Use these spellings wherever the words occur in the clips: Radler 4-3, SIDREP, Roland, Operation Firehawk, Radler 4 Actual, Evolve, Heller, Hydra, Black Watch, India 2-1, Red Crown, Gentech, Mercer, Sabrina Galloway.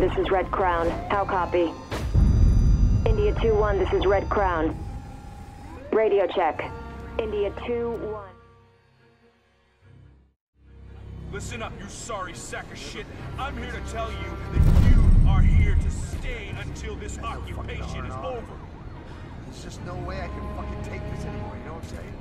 2-1, this is Red Crown. How copy? India 2-1, this is Red Crown. Radio check. India 2-1. Listen up, you sorry sack of shit. I'm here to tell you that you are here to stay until this occupation is over. There's just no way I can fucking take this anymore, you know what I'm saying?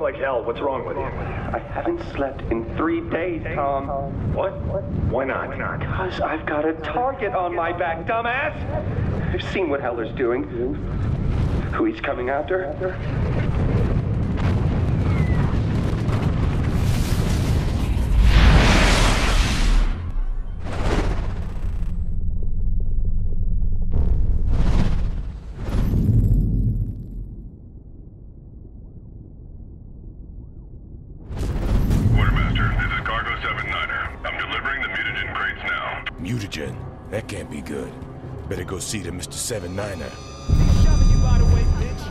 Like hell, what's wrong with you? I haven't slept in 3 days, Tom. What? Why not? Because I've got a target on my back, dumbass! I've seen what Heller's doing. Who he's coming after. That can't be good. Better go see the Mr. 7-9er. Shoving you out of the way, bitch.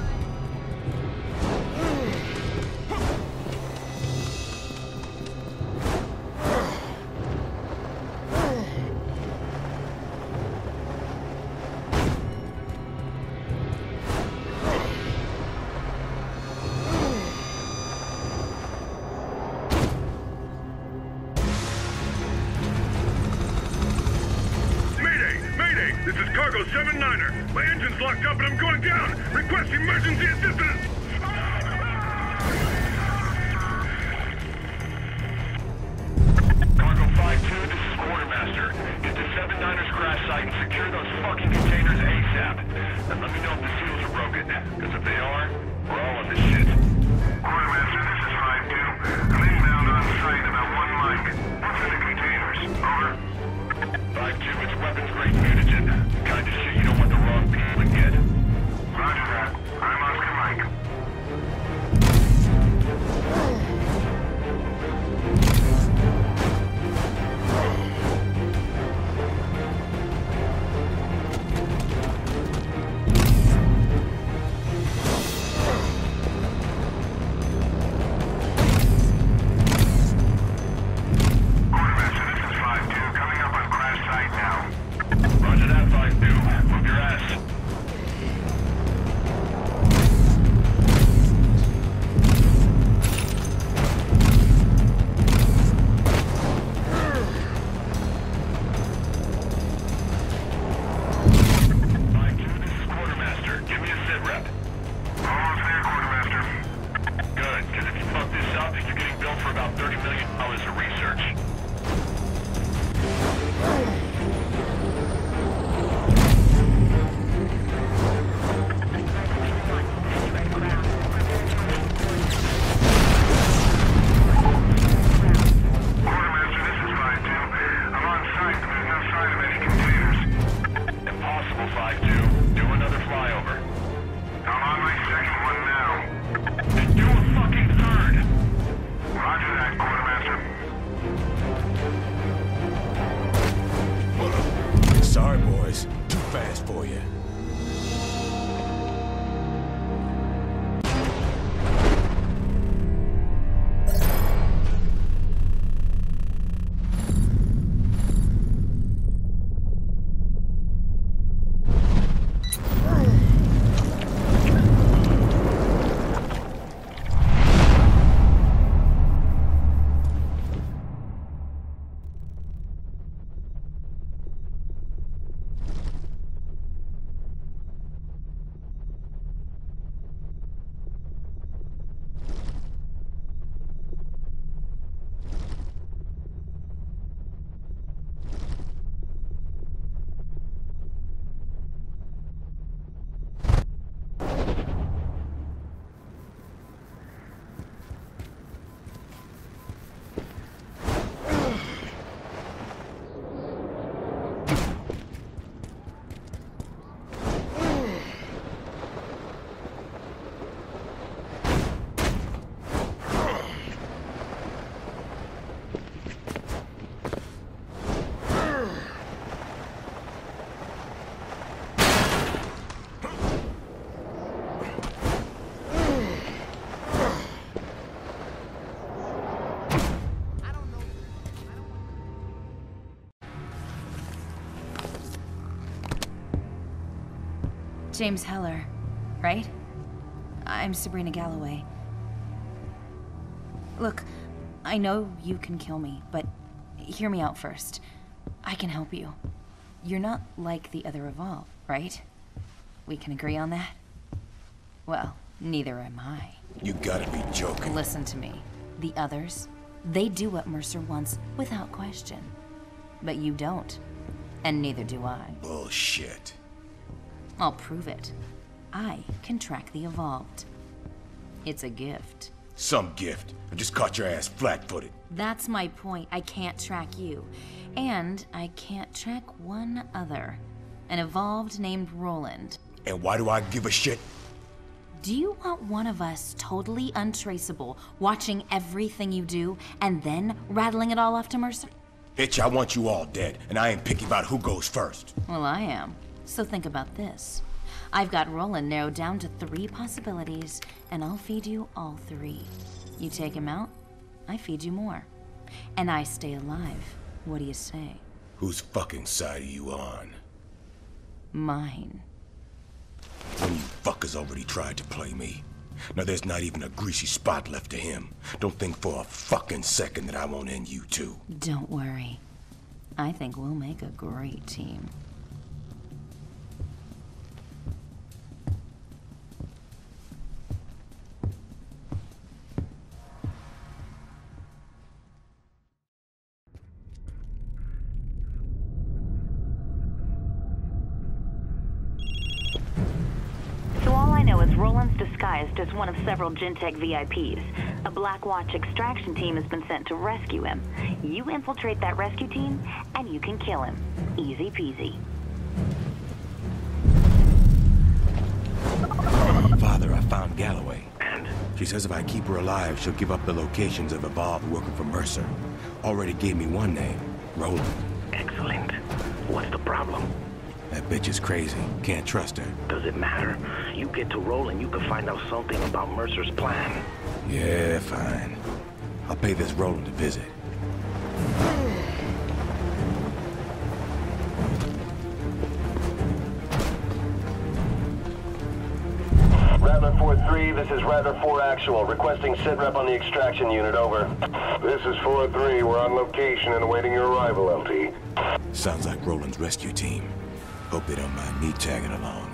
James Heller, right? I'm Sabrina Galloway. Look, I know you can kill me, but hear me out first. I can help you. You're not like the other Evolve, right? We can agree on that? Well, neither am I. You gotta be joking. Listen to me. The others, they do what Mercer wants without question. But you don't. And neither do I. Bullshit. I'll prove it. I can track the Evolved. It's a gift. Some gift. I just caught your ass flat-footed. That's my point. I can't track you. And I can't track one other. An Evolved named Roland. And why do I give a shit? Do you want one of us totally untraceable, watching everything you do, and then rattling it all off to Mercer? Bitch, I want you all dead, and I ain't picky about who goes first. Well, I am. So think about this. I've got Roland narrowed down to 3 possibilities, and I'll feed you all 3. You take him out, I feed you more. And I stay alive. What do you say? Whose fucking side are you on? Mine. One of you fuckers already tried to play me. Now there's not even a greasy spot left to him. Don't think for a fucking second that I won't end you too. Don't worry. I think we'll make a great team. As one of several Gentech VIPs. A Black Watch extraction team has been sent to rescue him. You infiltrate that rescue team, and you can kill him. Easy peasy. From my father, I found Galloway. And? She says if I keep her alive, she'll give up the locations of Evolve working for Mercer. Already gave me one name, Roland. Excellent. What's the problem? That bitch is crazy. Can't trust her. Does it matter? You get to Roland, you can find out something about Mercer's plan. Yeah, fine. I'll pay this Roland a visit. Radler 4-3, this is Radler 4 Actual, requesting SIDREP on the extraction unit, over. This is 4-3, we're on location and awaiting your arrival, LT. Sounds like Roland's rescue team. Hope they don't mind me tagging along.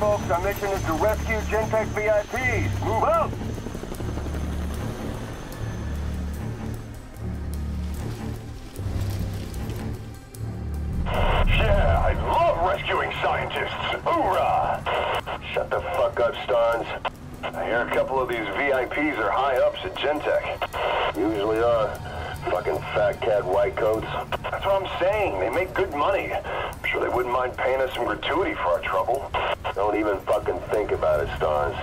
Folks, our mission is to rescue Gentech VIPs. Move out! Yeah, I love rescuing scientists. Hoorah! Shut the fuck up, Starnes. I hear a couple of these VIPs are high ups at Gentech. Usually are. Fucking fat cat white coats. That's what I'm saying. They make good money. I'm sure they wouldn't mind paying us some gratuity for our trouble. Don't even fucking think about it, Starnes.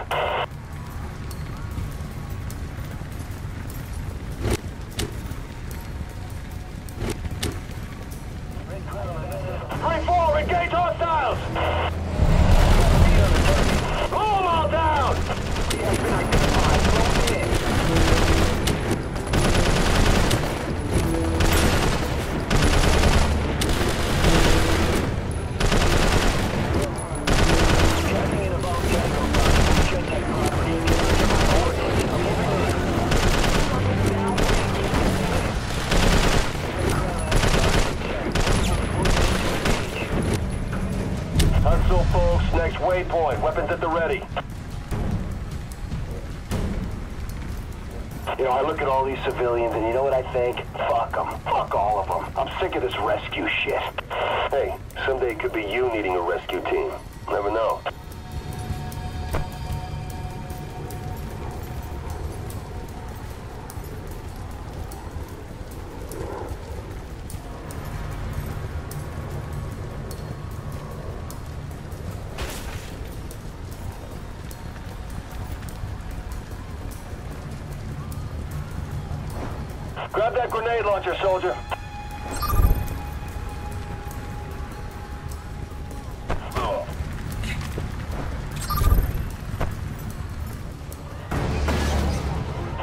Free fall, engage hostiles! Blow them all down! Folks, next waypoint. Weapons at the ready. I look at all these civilians, and you know what I think? Fuck them. Fuck all of them. I'm sick of this rescue shit. Hey, someday it could be you needing a rescue team. Never know. Grab that grenade launcher, soldier.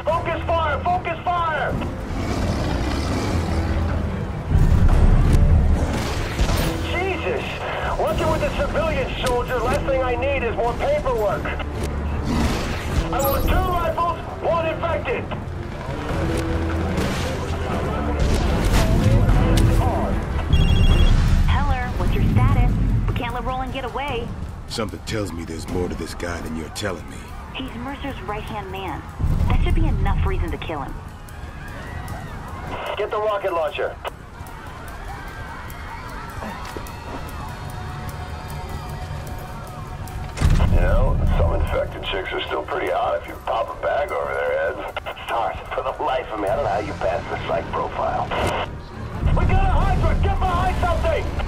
Focus fire! Focus fire! Jesus! Working with a civilian soldier, last thing I need is more paperwork. I want 2 rifles, 1 infected. Roland, get away. Something tells me there's more to this guy than you're telling me. He's Mercer's right-hand man. That should be enough reason to kill him. Get the rocket launcher. You know, some infected chicks are still pretty hot if you pop a bag over their heads. Stars, for the life of me, I don't know how you pass the psych profile. We got a Hydra! Get behind something!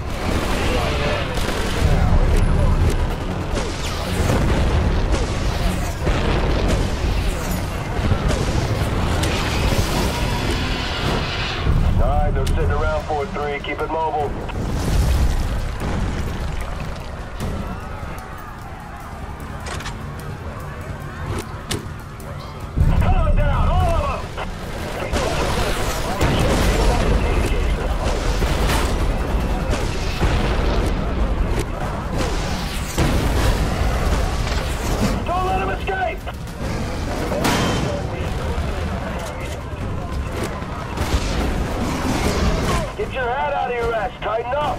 They're sitting around 4-3. Keep it mobile. Cut them down, all of them! Don't let them escape! Get your head out of your ass, tighten up!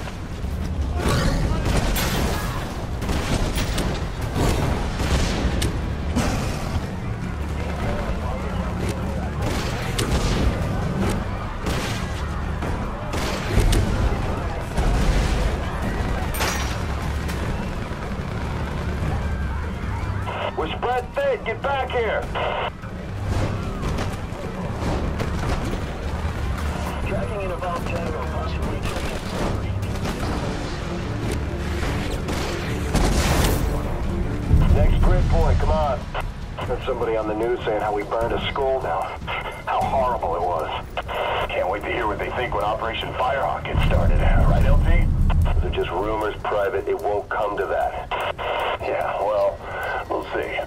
We're spread thin, get back here! Tracking in about 10. Next grid point, come on. There's somebody on the news saying how we burned a school down. How horrible it was. Can't wait to hear what they think when Operation Firehawk gets started. Right, LT? They're just rumors, Private. It won't come to that. Yeah, well, we'll see.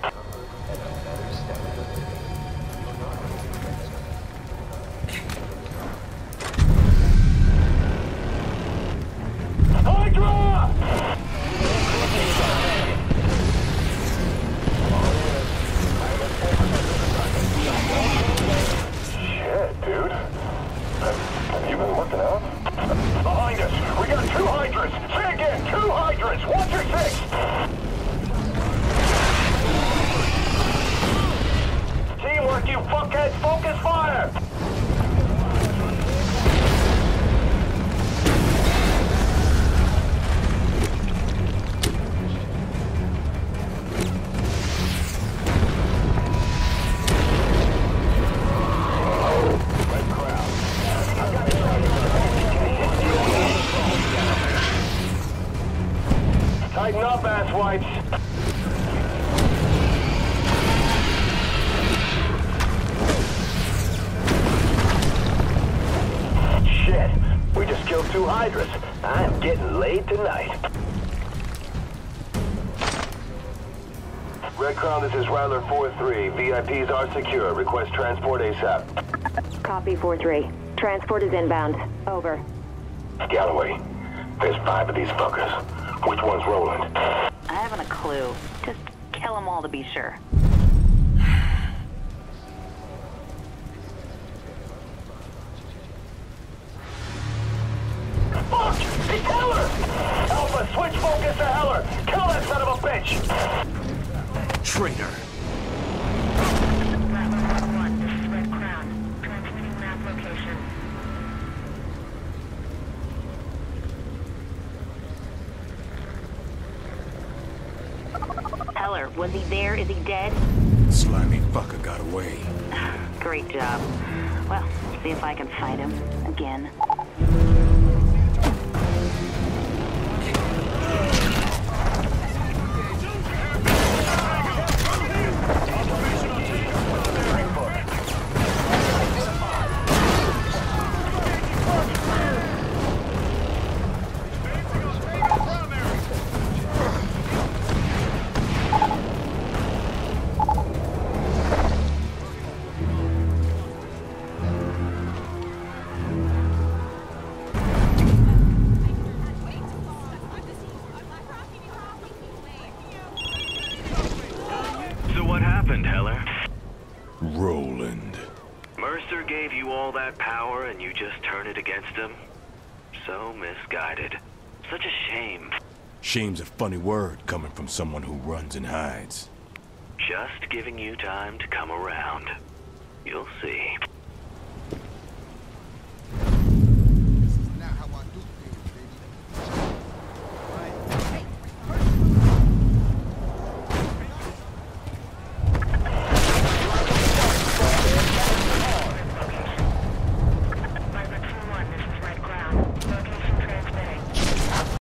I'm getting laid tonight. Red Crown, this is Radler 4-3. VIPs are secure. Request transport ASAP. Copy 4-3. Transport is inbound. Over. Galloway, there's 5 of these fuckers. Which one's Roland? I haven't a clue. Just kill them all to be sure. Fuck! It's Heller! Alpha, switch focus to Heller! Kill that son of a bitch! Traitor! Radler 4-1, this is Red Crown. Heller? Was he there? Is he dead? Slimy fucker got away. Great job. Well, see if I can fight him again. Roland. Mercer gave you all that power and you just turn it against him? So misguided. Such a shame. Shame's a funny word coming from someone who runs and hides. Just giving you time to come around. You'll see.